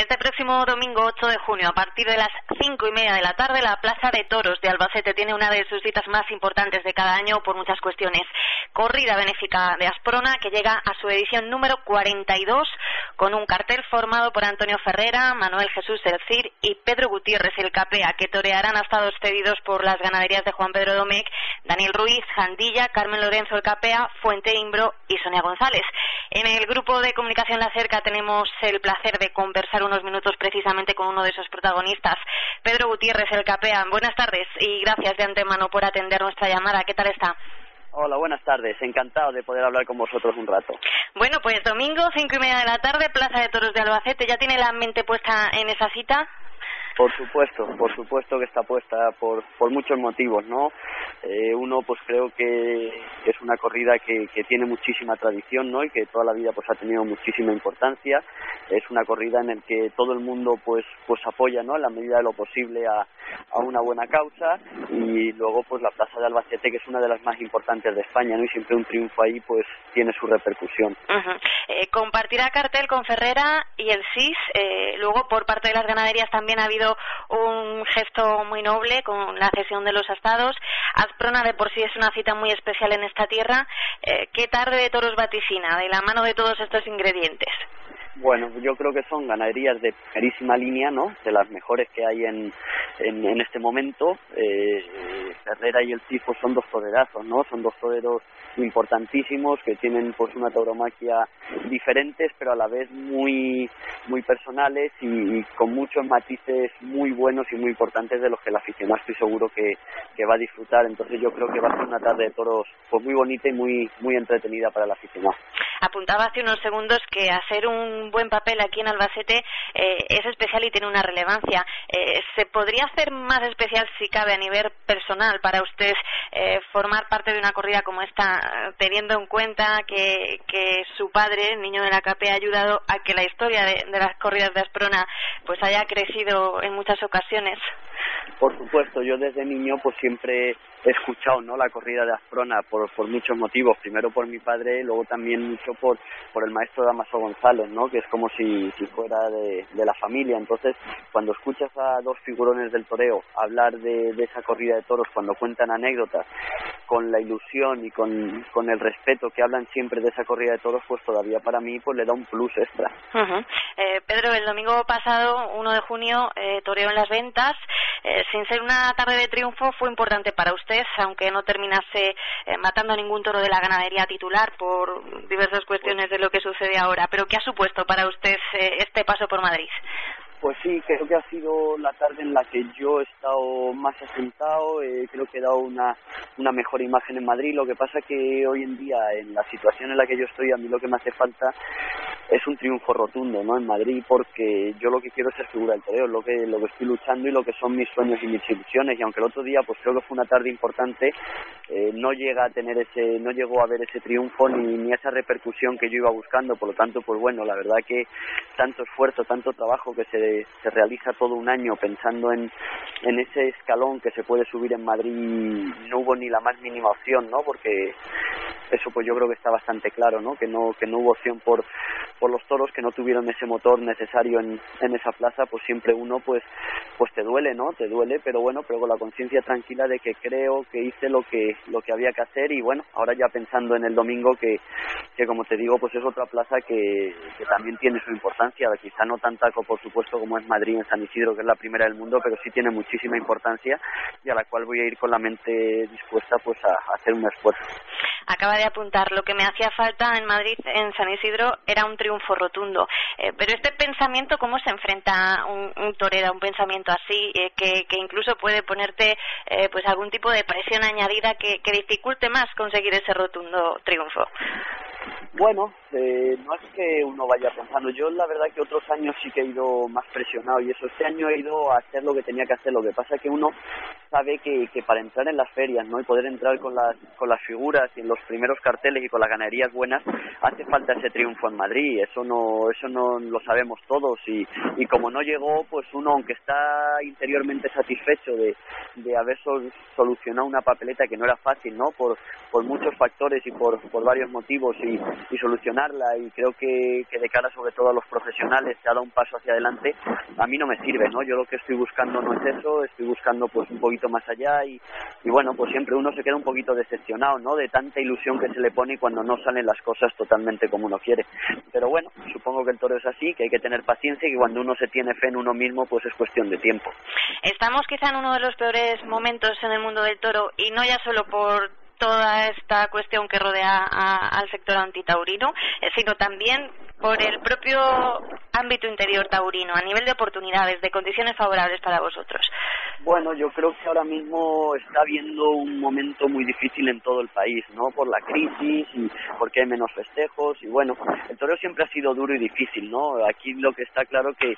Este próximo domingo 8 de junio, a partir de las 5:30 de la tarde, la Plaza de Toros de Albacete tiene una de sus citas más importantes de cada año por muchas cuestiones. Corrida benéfica de Asprona, que llega a su edición número 42, con un cartel formado por Antonio Ferrera, Manuel Jesús, El Cid y Pedro Gutiérrez, El Capea, que torearán hasta dos cedidos por las ganaderías de Juan Pedro Domecq, Daniel Ruiz, Jandilla, Carmen Lorenzo, El Capea, Fuente Ymbro y Sonia González. En el Grupo de Comunicación La Cerca tenemos el placer de conversar unos minutos precisamente con uno de esos protagonistas, Pedro Gutiérrez, El Capea. Buenas tardes y gracias de antemano por atender nuestra llamada. ¿Qué tal está? Hola, buenas tardes. Encantado de poder hablar con vosotros un rato. Bueno, pues domingo, 5:30 de la tarde, Plaza de Toros de Albacete. ¿Ya tiene la mente puesta en esa cita? Por supuesto que está puesta por muchos motivos, ¿no? Uno, pues creo que es una corrida que tiene muchísima tradición, ¿no? Y que toda la vida pues ha tenido muchísima importancia. Es una corrida en el que todo el mundo pues apoya, ¿no? En la medida de lo posible a una buena causa. Y luego pues la Plaza de Albacete, que es una de las más importantes de España, ¿no? Y siempre un triunfo ahí pues tiene su repercusión. Uh-huh. Compartirá cartel con Ferrera y el CIS. Luego por parte de las ganaderías también ha habido un gesto muy noble con la cesión de los astados. Asprona de por sí es una cita muy especial en esta tierra. ¿Qué tarde de toros vaticina de la mano de todos estos ingredientes? Bueno, yo creo que son ganaderías de primerísima línea, ¿no? De las mejores que hay en este momento. Ferrera y el Cid son dos torerazos, ¿no? Son dos toreros importantísimos que tienen pues una tauromaquia diferentes, pero a la vez muy personales y con muchos matices muy buenos y muy importantes de los que el aficionado estoy seguro que va a disfrutar. Entonces yo creo que va a ser una tarde de toros pues muy bonita y muy entretenida para el aficionado. Apuntaba hace unos segundos que hacer un buen papel aquí en Albacete es especial y tiene una relevancia. ¿Se podría hacer más especial, si cabe, a nivel personal para usted formar parte de una corrida como esta, teniendo en cuenta que su padre, el niño de la Capea, ha ayudado a que la historia de las corridas de Asprona pues haya crecido en muchas ocasiones? Por supuesto, yo desde niño pues siempre he escuchado, ¿no?, la corrida de Asprona por muchos motivos, primero por mi padre, luego también mucho por el maestro Damaso González, ¿no?, que es como si fuera de la familia. Entonces cuando escuchas a dos figurones del toreo hablar de esa corrida de toros, cuando cuentan anécdotas con la ilusión y con el respeto que hablan siempre de esa corrida de toros, pues todavía para mí pues le da un plus extra. Uh-huh. Pedro, el domingo pasado, 1 de junio, toreo en Las Ventas. Sin ser una tarde de triunfo, fue importante para usted, aunque no terminase matando a ningún toro de la ganadería titular por diversas cuestiones de lo que sucede ahora. ¿Pero qué ha supuesto para usted este paso por Madrid? Pues sí, creo que ha sido la tarde en la que yo he estado más asentado, creo que he dado una mejor imagen en Madrid. Lo que pasa que hoy en día, en la situación en la que yo estoy, a mí lo que me hace falta es un triunfo rotundo, ¿no?, en Madrid, porque yo lo que quiero es ser figura del toreo, lo que estoy luchando y lo que son mis sueños y mis ilusiones. Y aunque el otro día pues creo que fue una tarde importante, no llegó a haber ese triunfo ni esa repercusión que yo iba buscando. Por lo tanto, pues bueno, la verdad que tanto esfuerzo, tanto trabajo que se realiza todo un año pensando en ese escalón que se puede subir en Madrid, no hubo ni la más mínima opción, ¿no? Porque eso pues yo creo que está bastante claro, ¿no? Que no hubo opción por los toros, que no tuvieron ese motor necesario en esa plaza. Pues siempre uno pues te duele, ¿no? Te duele, pero bueno, pero con la conciencia tranquila de que creo que hice lo que había que hacer. Y bueno, ahora ya pensando en el domingo que como te digo, pues es otra plaza que también tiene su importancia, quizá no tanta por supuesto como es Madrid en San Isidro, que es la primera del mundo, pero sí tiene muchísima importancia y a la cual voy a ir con la mente dispuesta pues a hacer un esfuerzo. Acaba de apuntar, lo que me hacía falta en Madrid, en San Isidro, era un triunfo rotundo. Pero este pensamiento, ¿cómo se enfrenta un torero a un pensamiento así, que incluso puede ponerte pues algún tipo de presión añadida que dificulte más conseguir ese rotundo triunfo? Bueno, no es que uno vaya pensando. Yo la verdad que otros años sí que he ido más presionado y eso. Este año he ido a hacer lo que tenía que hacer. Lo que pasa es que uno sabe que para entrar en las ferias, ¿no?, y poder entrar con las figuras y en los primeros carteles y con las ganaderías buenas, hace falta ese triunfo en Madrid. Eso no lo sabemos todos y como no llegó, pues uno, aunque está interiormente satisfecho de haber solucionado una papeleta que no era fácil, ¿no?, por muchos factores y por varios motivos, y y solucionarla, y creo que de cara sobre todo a los profesionales se ha dado un paso hacia adelante, a mí no me sirve, ¿no? Yo lo que estoy buscando no es eso, estoy buscando pues un poquito más allá, y bueno, pues siempre uno se queda un poquito decepcionado, ¿no?, de tanta ilusión que se le pone cuando no salen las cosas totalmente como uno quiere. Pero bueno, supongo que el toro es así, que hay que tener paciencia, y cuando uno se tiene fe en uno mismo, pues es cuestión de tiempo. Estamos quizá en uno de los peores momentos en el mundo del toro, y no ya solo por toda esta cuestión que rodea al sector antitaurino, sino también por el propio ámbito interior taurino, a nivel de oportunidades, de condiciones favorables para vosotros. Bueno, yo creo que ahora mismo está habiendo un momento muy difícil en todo el país, ¿no?, por la crisis y porque hay menos festejos, y bueno, el toreo siempre ha sido duro y difícil, ¿no? Aquí lo que está claro que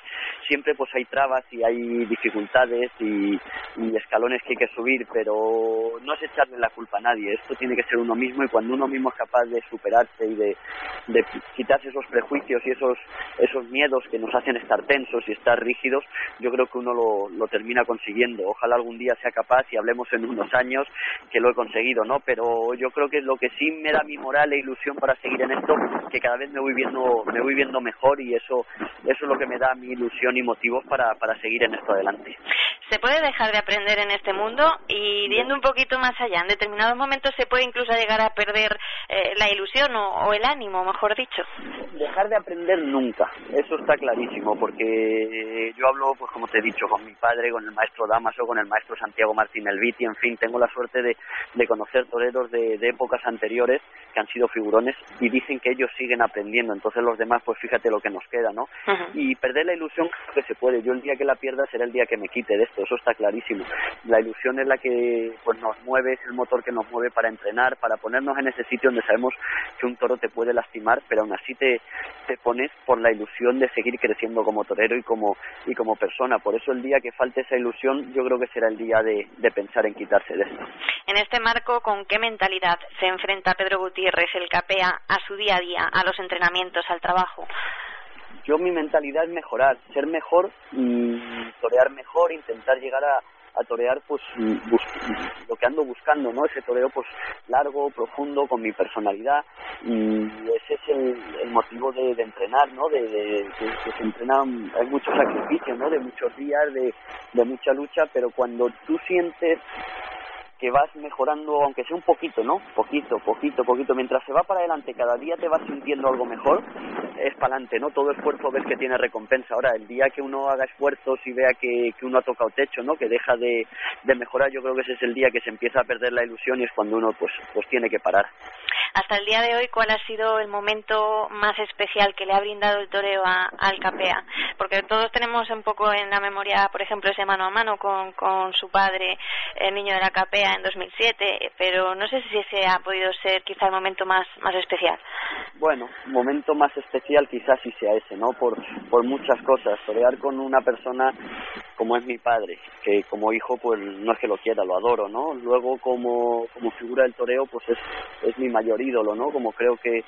siempre pues hay trabas y hay dificultades y escalones que hay que subir, pero no es echarle la culpa a nadie, esto tiene que ser uno mismo, y cuando uno mismo es capaz de superarse y de quitarse esos prejuicios y esos miedos que nos hacen estar tensos y estar rígidos, yo creo que uno lo termina consiguiendo. Ojalá algún día sea capaz y hablemos en unos años que lo he conseguido, ¿no? Pero yo creo que lo que sí me da mi moral e ilusión para seguir en esto, que cada vez me voy viendo mejor, y eso es lo que me da mi ilusión y motivos para seguir en esto adelante. ¿Se puede dejar de aprender en este mundo? Y viendo un poquito más allá, en determinados momentos se puede incluso llegar a perder la ilusión o el ánimo, mejor dicho. Dejar de aprender nunca, eso está clarísimo, porque yo hablo, pues como te he dicho, con mi padre, con el maestro Damaso, con el maestro Santiago Martín Elviti, en fin, tengo la suerte de conocer toreros de épocas anteriores que han sido figurones, y dicen que ellos siguen aprendiendo, entonces los demás, pues fíjate lo que nos queda, ¿no? Uh-huh. Y perder la ilusión que se puede, yo el día que la pierda será el día que me quite de esto, eso está clarísimo. La ilusión es la que pues nos mueve, es el motor que nos mueve para entrenar, para ponernos en ese sitio donde sabemos que un toro te puede lastimar, pero aún así te pones por la ilusión de seguir creciendo como torero y como persona. Por eso el día que falte esa ilusión, yo creo que será el día de pensar en quitarse de esto. En este marco, ¿con qué mentalidad se enfrenta Pedro Gutiérrez, el Capea, a su día a día, a los entrenamientos, al trabajo? Yo, mi mentalidad es mejorar, ser mejor, torear mejor, intentar llegar a torear pues lo que ando buscando, ¿no? Ese toreo pues largo, profundo, con mi personalidad, y ese es el motivo de entrenar, ¿no? Que se entrena, hay mucho sacrificio, ¿no?, de muchos días, de mucha lucha, pero cuando tú sientes que vas mejorando, aunque sea un poquito, ¿no?, poquito, mientras se va para adelante, cada día te vas sintiendo algo mejor, es para adelante, ¿no? Todo esfuerzo ves que tiene recompensa. Ahora, el día que uno haga esfuerzos y vea que uno ha tocado techo, ¿no?, que deja de mejorar, yo creo que ese es el día que se empieza a perder la ilusión, y es cuando uno pues tiene que parar. Hasta el día de hoy, ¿cuál ha sido el momento más especial que le ha brindado el toreo al Capea? Porque todos tenemos un poco en la memoria, por ejemplo, ese mano a mano con su padre, el niño de la Capea, en 2007, pero no sé si ese ha podido ser quizá el momento más especial. Bueno, momento más especial quizás sí sea ese, ¿no? Por muchas cosas. Torear con una persona como es mi padre, que como hijo pues no es que lo quiera, lo adoro, ¿no? Luego como figura del toreo pues es mi mayor ídolo, ¿no? Como creo que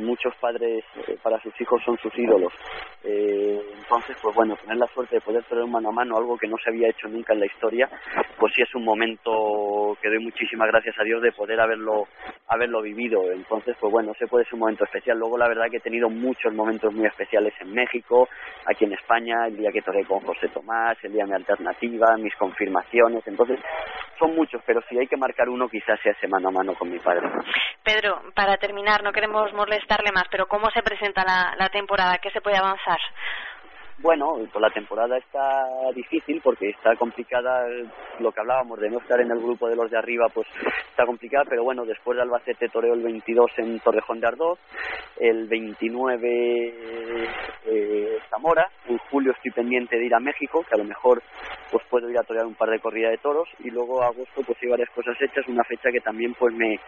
muchos padres para sus hijos son sus ídolos. Entonces, pues bueno, tener la suerte de poder torear mano a mano, algo que no se había hecho nunca en la historia, pues sí es un momento que doy muchísimas gracias a Dios de poder haberlo vivido. Entonces, pues bueno, ese puede ser un momento especial. Luego, la verdad que he tenido muchos momentos muy especiales en México, aquí en España, el día que toreé con José Tomás, el día de mi alternativa, mis confirmaciones. Entonces, son muchos, pero si hay que marcar uno, quizás sea ese mano a mano con mi padre. Pedro, para terminar, no queremos molestarle más, pero ¿cómo se presenta la temporada? ¿Qué se puede avanzar? Bueno, pues la temporada está difícil porque está complicada, lo que hablábamos de no estar en el grupo de los de arriba, pues está complicada, pero bueno, después de Albacete toreo el 22 en Torrejón de Ardoz, el 29 Zamora, en julio estoy pendiente de ir a México, que a lo mejor pues puedo ir a torear un par de corridas de toros, y luego agosto pues hay varias cosas hechas, una fecha que también pues me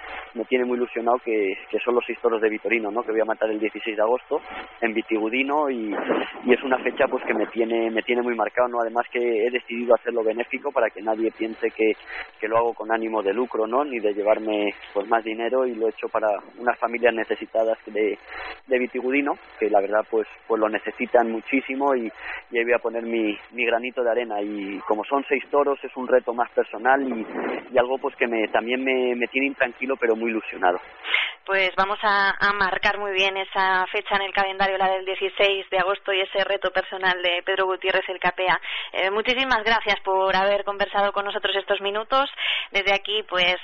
tiene muy ilusionado, que son los 6 toros de Vitorino, ¿no?, que voy a matar el 16 de agosto en Vitigudino, y es una fecha pues que me tiene muy marcado, ¿no? Además que he decidido hacerlo benéfico para que nadie piense que lo hago con ánimo de lucro, ¿no?, ni de llevarme pues más dinero, y lo he hecho para unas familias necesitadas de Vitigudino, que la verdad pues lo necesitan muchísimo, y ahí voy a poner mi granito de arena, y como son 6 toros es un reto más personal, y algo pues que también me tiene intranquilo pero muy ilusionado. pues vamos a marcar muy bien esa fecha en el calendario, la del 16 de agosto y ese reto personal de Pedro Gutiérrez, el Capea. Muchísimas gracias por haber conversado con nosotros estos minutos. Desde aquí, pues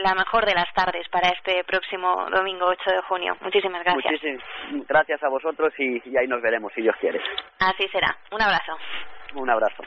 la mejor de las tardes para este próximo domingo 8 de junio. Muchísimas gracias. Muchísimas gracias a vosotros y ahí nos veremos, si Dios quiere. Así será. Un abrazo. Un abrazo.